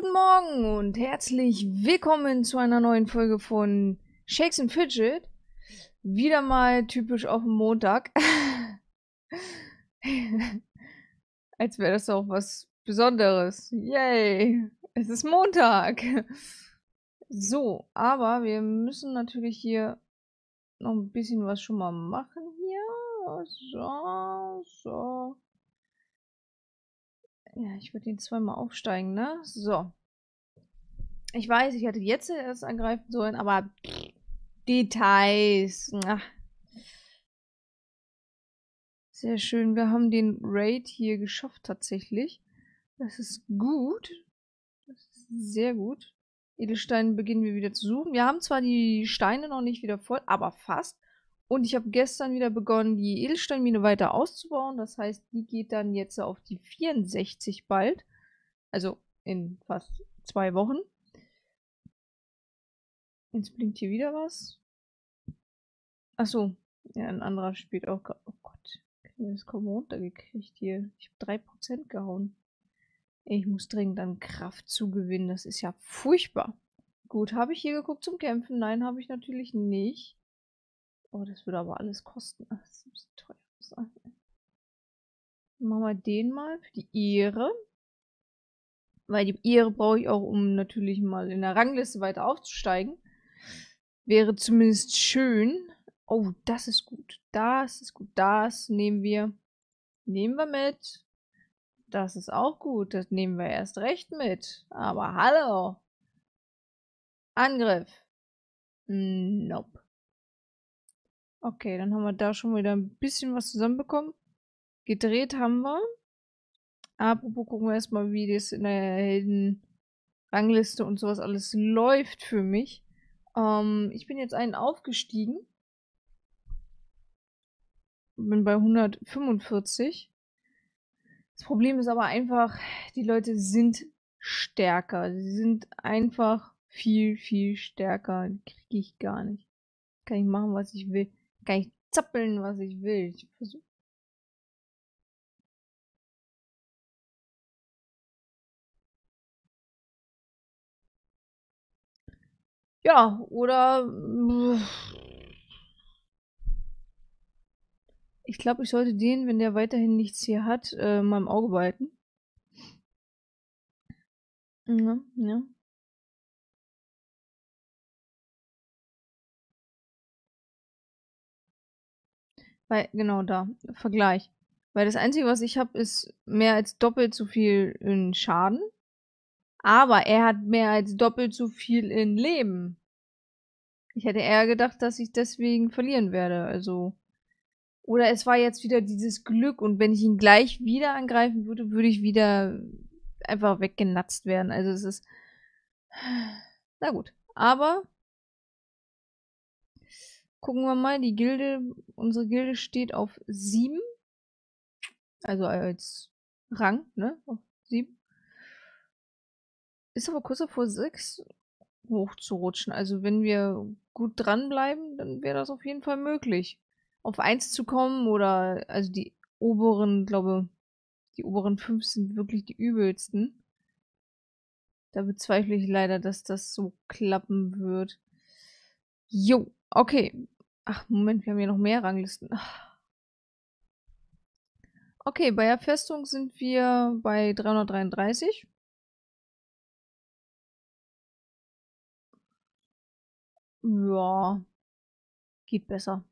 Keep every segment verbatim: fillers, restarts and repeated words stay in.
Guten Morgen und herzlich willkommen zu einer neuen Folge von Shakes and Fidget. Wieder mal typisch auf dem Montag. Als wäre das auch was Besonderes. Yay! Es ist Montag! So, aber wir müssen natürlich hier noch ein bisschen was schon mal machen hier. So, so. Ja, ich würde ihn zweimal aufsteigen, ne? So. Ich weiß, ich hätte jetzt erst angreifen sollen, aber Details. Ach. Sehr schön, wir haben den Raid hier geschafft tatsächlich. Das ist gut. Das ist sehr gut. Edelsteine beginnen wir wieder zu suchen. Wir haben zwar die Steine noch nicht wieder voll, aber fast. Und ich habe gestern wieder begonnen, die Edelsteinmine weiter auszubauen. Das heißt, die geht dann jetzt auf die vierundsechzig bald. Also in fast zwei Wochen. Jetzt blinkt hier wieder was. Achso, ja, ein anderer spielt auch. Oh Gott, ich habe das kaum runtergekriegt hier. Ich habe drei Prozent gehauen. Ich muss dringend an Kraft zugewinnen. Das ist ja furchtbar. Gut, habe ich hier geguckt zum Kämpfen? Nein, habe ich natürlich nicht. Oh, das würde aber alles kosten. Ach, das ist ein bisschen teuer sein. Machen wir den mal für die Ehre. Weil die Ehre brauche ich auch, um natürlich mal in der Rangliste weiter aufzusteigen. Wäre zumindest schön. Oh, das ist gut. Das ist gut. Das nehmen wir. Nehmen wir mit. Das ist auch gut. Das nehmen wir erst recht mit. Aber hallo. Angriff. Nope. Okay, dann haben wir da schon wieder ein bisschen was zusammenbekommen. Gedreht haben wir. Apropos, gucken wir erstmal, wie das in der Heldenrangliste und sowas alles läuft für mich. Ähm, ich bin jetzt einen aufgestiegen. Bin bei hundertfünfundvierzig. Das Problem ist aber einfach, die Leute sind stärker. Sie sind einfach viel, viel stärker. Die kriege ich gar nicht. Kann ich machen, was ich will. Kann ich zappeln, was ich will. Ich versuche. Ja, oder ich glaube, ich sollte den, wenn der weiterhin nichts hier hat, äh, mal im Auge behalten. Ja, ja. Weil, genau da, Vergleich. Weil das Einzige, was ich habe, ist mehr als doppelt so viel in Schaden. Aber er hat mehr als doppelt so viel in Leben. Ich hätte eher gedacht, dass ich deswegen verlieren werde. Also. Oder es war jetzt wieder dieses Glück. Und wenn ich ihn gleich wieder angreifen würde, würde ich wieder einfach weggenatzt werden. Also es ist. Na gut. Aber. Gucken wir mal, die Gilde, unsere Gilde steht auf sieben. Also als Rang, ne? Auf sieben. Ist aber kurz davor, sechs hochzurutschen. Also wenn wir gut dranbleiben, dann wäre das auf jeden Fall möglich. Auf eins zu kommen oder, also die oberen, glaube, die oberen fünf sind wirklich die übelsten. Da bezweifle ich leider, dass das so klappen wird. Jo. Okay. Ach, Moment, wir haben hier noch mehr Ranglisten. Ach. Okay, bei der Festung sind wir bei dreihundertdreiunddreißig. Ja. Geht besser.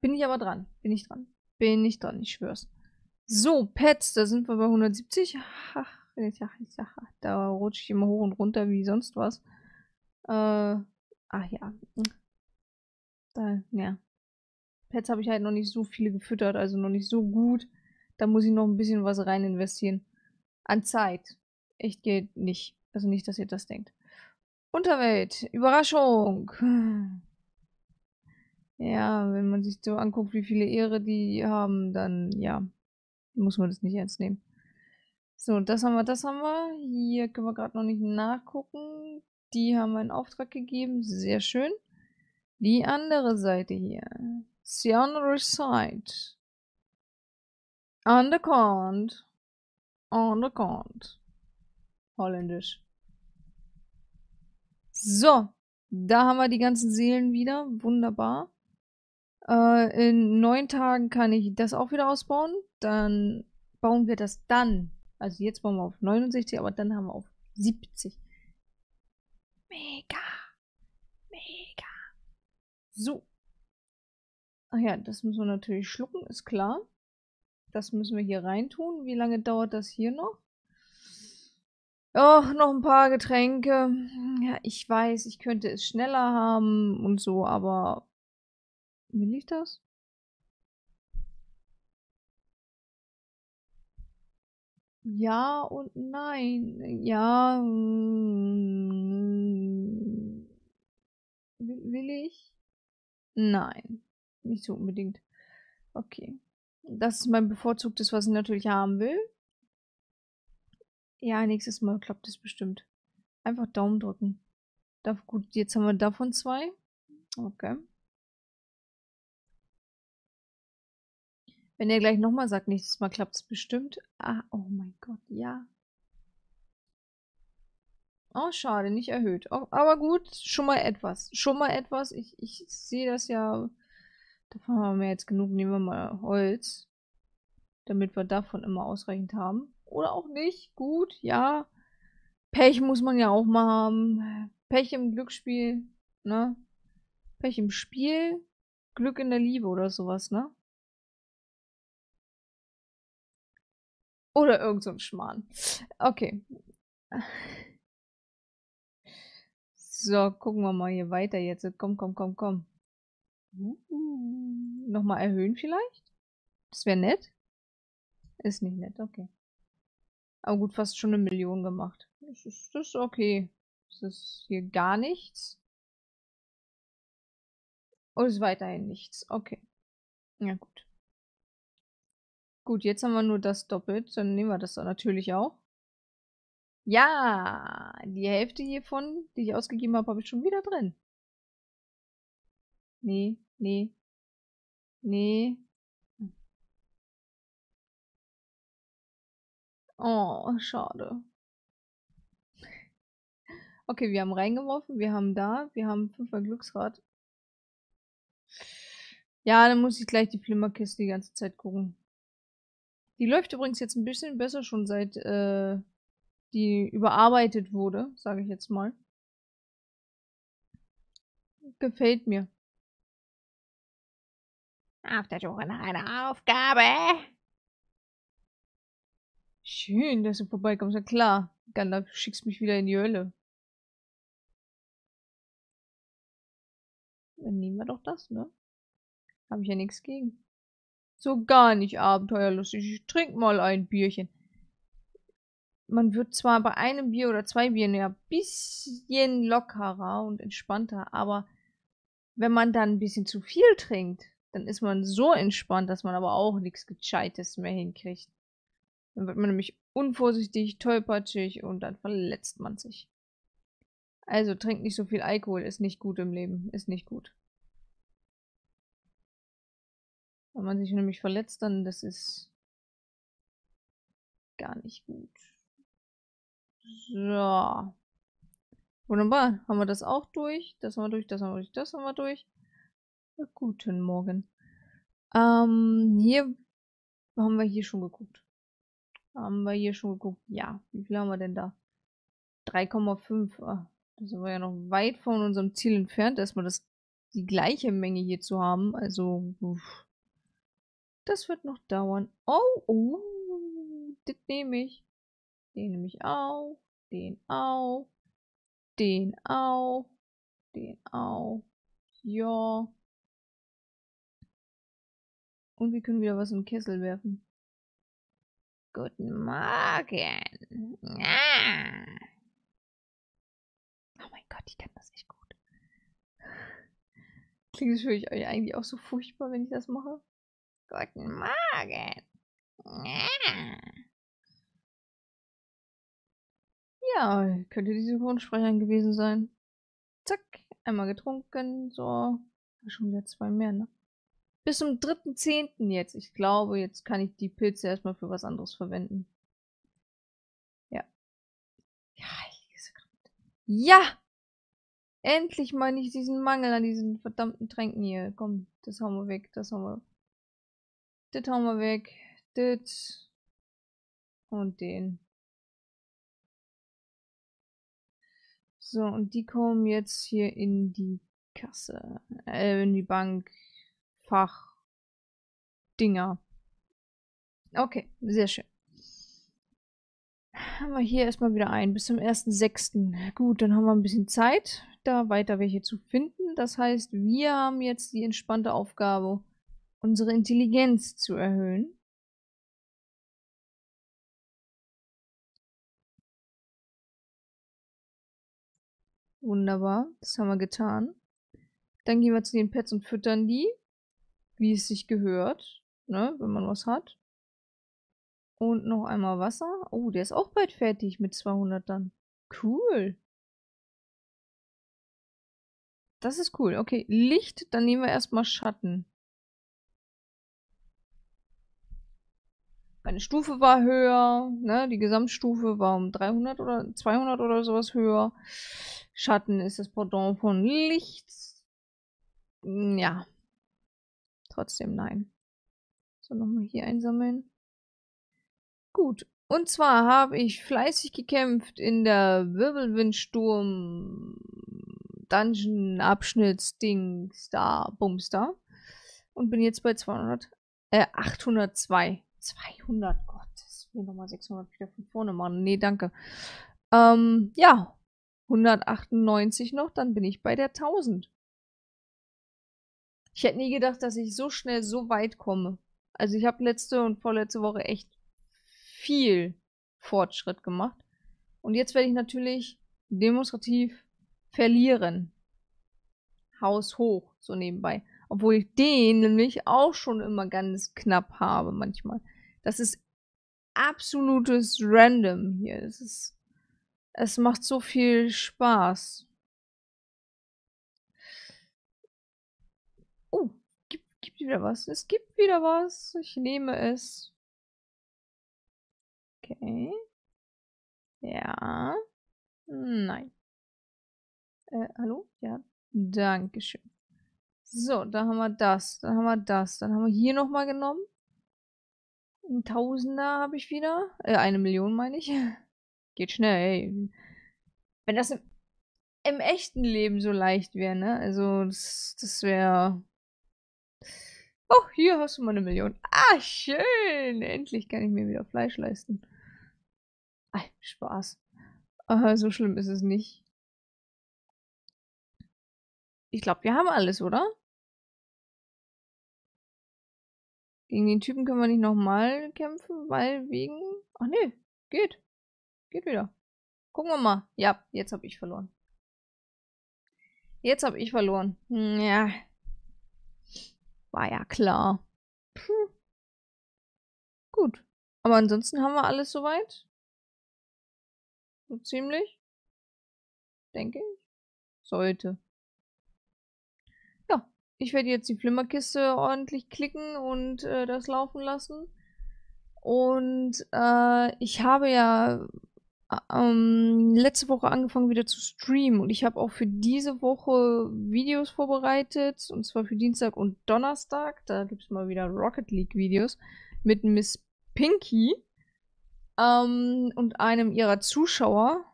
Bin ich aber dran. Bin ich dran. Bin ich dran, ich schwör's. So, Pets, da sind wir bei hundertsiebzig. Ach, da rutsche ich immer hoch und runter wie sonst was. Äh... Ach ja. Da, ja. Pets habe ich halt noch nicht so viele gefüttert, also noch nicht so gut. Da muss ich noch ein bisschen was rein investieren. An Zeit. Echt geht nicht. Also nicht, dass ihr das denkt. Unterwelt. Überraschung. Ja, wenn man sich so anguckt, wie viele Ehre die haben, dann ja. Muss man das nicht ernst nehmen. So, das haben wir, das haben wir. Hier können wir gerade noch nicht nachgucken. Die haben einen Auftrag gegeben. Sehr schön. Die andere Seite hier. The other side. Underground. Underground. Holländisch. So, da haben wir die ganzen Seelen wieder. Wunderbar. Äh, in neun Tagen kann ich das auch wieder ausbauen. Dann bauen wir das dann. Also jetzt bauen wir auf neunundsechzig, aber dann haben wir auf siebzig. Mega. Mega. So. Ach ja, das müssen wir natürlich schlucken, ist klar. Das müssen wir hier reintun. Wie lange dauert das hier noch? Och, noch ein paar Getränke. Ja, ich weiß, ich könnte es schneller haben und so, aber... Will ich das? Ja und nein. Ja... Will ich? Nein. Nicht so unbedingt. Okay. Das ist mein bevorzugtes, was ich natürlich haben will. Ja, nächstes Mal klappt es bestimmt. Einfach Daumen drücken. Da, gut, jetzt haben wir davon zwei. Okay. Wenn er gleich nochmal sagt, nächstes Mal klappt es bestimmt. Ah, oh mein Gott, ja. Oh, schade, nicht erhöht. Oh, aber gut, schon mal etwas. Schon mal etwas. Ich, ich sehe das ja... Davon haben wir jetzt genug. Nehmen wir mal Holz. Damit wir davon immer ausreichend haben. Oder auch nicht. Gut, ja. Pech muss man ja auch mal haben. Pech im Glücksspiel, ne? Pech im Spiel. Glück in der Liebe oder sowas, ne? Oder irgend so ein Schmarrn. Okay. So, gucken wir mal hier weiter jetzt. Komm, komm, komm, komm. Uh, nochmal erhöhen vielleicht? Das wäre nett. Ist nicht nett, okay. Aber gut, fast schon eine Million gemacht. Das ist, das ist okay. Das ist hier gar nichts. Und ist weiterhin nichts. Okay. Ja, gut. Gut, jetzt haben wir nur das doppelt. Dann nehmen wir das dann natürlich auch. Ja! Die Hälfte hiervon, die ich ausgegeben habe, habe ich schon wieder drin. Nee, nee, nee. Oh, schade. Okay, wir haben reingeworfen, wir haben da, wir haben fünfer Glücksrad. Ja, dann muss ich gleich die Flimmerkiste die ganze Zeit gucken. Die läuft übrigens jetzt ein bisschen besser schon, seit äh, die überarbeitet wurde, sage ich jetzt mal. Gefällt mir. Auf der Suche nach einer Aufgabe. Schön, dass du vorbeikommst. Na klar, Gandalf, du schickst mich wieder in die Hölle. Dann nehmen wir doch das, ne? Habe ich ja nichts gegen. So gar nicht abenteuerlustig. Ich trinke mal ein Bierchen. Man wird zwar bei einem Bier oder zwei Bieren ja ein bisschen lockerer und entspannter, aber wenn man dann ein bisschen zu viel trinkt, dann ist man so entspannt, dass man aber auch nichts Gescheites mehr hinkriegt. Dann wird man nämlich unvorsichtig, tollpatschig und dann verletzt man sich. Also trinkt nicht so viel Alkohol, ist nicht gut im Leben, ist nicht gut. Wenn man sich nämlich verletzt, dann das ist gar nicht gut. So. Wunderbar, haben wir das auch durch, das haben wir durch, das haben wir durch, das haben wir durch. Guten Morgen. Ähm, hier haben wir hier schon geguckt. Haben wir hier schon geguckt. Ja, wie viel haben wir denn da? drei Komma fünf. Ah, da sind wir ja noch weit von unserem Ziel entfernt, erstmal das, die gleiche Menge hier zu haben. Also, uff. Das wird noch dauern. Oh, oh, das nehme ich. Den nehme ich auch. Den auch. Den auch. Den auch. Ja. Und wir können wieder was in den Kessel werfen. Guten Morgen. Ah. Oh mein Gott, ich kann das nicht gut. Klingt das für euch eigentlich auch so furchtbar, wenn ich das mache? Guten Morgen. Ah. Ja, könnte die Synchronsprecherin gewesen sein. Zack, einmal getrunken. So, schon wieder zwei mehr, ne? Bis zum dritten zehnten jetzt. Ich glaube, jetzt kann ich die Pilze erstmal für was anderes verwenden. Ja. Ja, heiliges Gott. Ja! Endlich mal nicht diesen Mangel an diesen verdammten Tränken hier. Komm, das hauen wir weg, das hauen wir. Das hauen wir weg. Das. Und den. So, und die kommen jetzt hier in die Kasse. Äh, in die Bank. Fach. Dinger. Okay, sehr schön. Haben wir hier erstmal wieder ein, bis zum ersten sechsten Gut, dann haben wir ein bisschen Zeit, da weiter welche zu finden. Das heißt, wir haben jetzt die entspannte Aufgabe, unsere Intelligenz zu erhöhen. Wunderbar, das haben wir getan. Dann gehen wir zu den Pets und füttern die, wie es sich gehört, ne, wenn man was hat. Und noch einmal Wasser. Oh, der ist auch bald fertig mit zweihundert dann. Cool. Das ist cool. Okay, Licht, dann nehmen wir erstmal Schatten. Meine Stufe war höher, ne? Die Gesamtstufe war um dreihundert oder zweihundert oder sowas höher. Schatten ist das Pendant von Licht. Ja. Trotzdem nein. So, nochmal hier einsammeln. Gut, und zwar habe ich fleißig gekämpft in der Wirbelwindsturm-Dungeon-Abschnitts-Dings da, Bumster. Und bin jetzt bei zweihundert, äh, achthundertzwei. zweihundert, Gott, das will nochmal sechshundert wieder von vorne machen. Nee, danke. Ähm, ja, hundertachtundneunzig noch, dann bin ich bei der tausend. Ich hätte nie gedacht, dass ich so schnell so weit komme. Also ich habe letzte und vorletzte Woche echt viel Fortschritt gemacht. Und jetzt werde ich natürlich demonstrativ verlieren. Haus hoch, so nebenbei. Obwohl ich den nämlich auch schon immer ganz knapp habe manchmal. Das ist absolutes Random hier. Das ist, es macht so viel Spaß. Oh, gibt, gibt wieder was. Es gibt wieder was. Ich nehme es. Okay. Ja. Nein. Äh, hallo? Ja. Dankeschön. So, da haben wir das. Dann haben wir das. Dann haben wir hier nochmal genommen. Ein Tausender habe ich wieder. Äh, eine Million meine ich. Geht schnell, ey. Wenn das im, im echten Leben so leicht wäre, ne? Also, das, das wäre... Oh, hier hast du mal eine Million. Ah, schön. Endlich kann ich mir wieder Fleisch leisten. Ah, Spaß. Aha, so schlimm ist es nicht. Ich glaube, wir haben alles, oder? Gegen den Typen können wir nicht nochmal kämpfen, weil wegen... Ach nee, geht. Geht wieder. Gucken wir mal. Ja, jetzt habe ich verloren. Jetzt habe ich verloren. Ja. War ja klar. Puh. Gut. Aber ansonsten haben wir alles soweit. So ziemlich. Denke ich. Sollte. Ja. Ich werde jetzt die Flimmerkiste ordentlich klicken und äh, das laufen lassen. Und äh, ich habe ja ähm, letzte Woche angefangen wieder zu streamen. Und ich habe auch für diese Woche Videos vorbereitet. Und zwar für Dienstag und Donnerstag. Da gibt es mal wieder Rocket League Videos mit Miss Pinky ähm, und einem ihrer Zuschauer.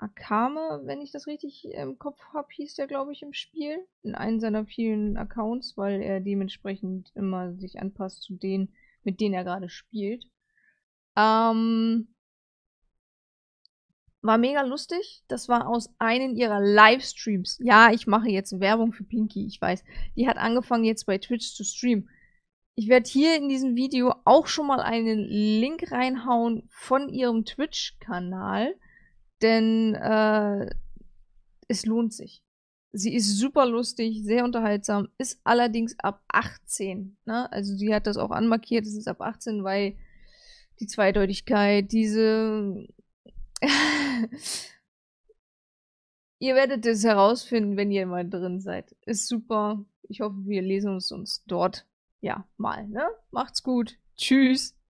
Akame, wenn ich das richtig im Kopf habe, hieß der, glaube ich, im Spiel. In einem seiner vielen Accounts, weil er dementsprechend immer sich anpasst zu denen, mit denen er gerade spielt. Ähm... War mega lustig. Das war aus einem ihrer Livestreams. Ja, ich mache jetzt Werbung für Pinky, ich weiß. Die hat angefangen jetzt bei Twitch zu streamen. Ich werde hier in diesem Video auch schon mal einen Link reinhauen von ihrem Twitch-Kanal. Denn äh, es lohnt sich. Sie ist super lustig, sehr unterhaltsam. Ist allerdings ab achtzehn. Ne? Also sie hat das auch anmarkiert. Es ist ab achtzehn, weil die Zweideutigkeit, diese... Ihr werdet es herausfinden, wenn ihr mal drin seid. Ist super. Ich hoffe, wir lesen uns, uns dort ja mal. Ne? Macht's gut. Tschüss.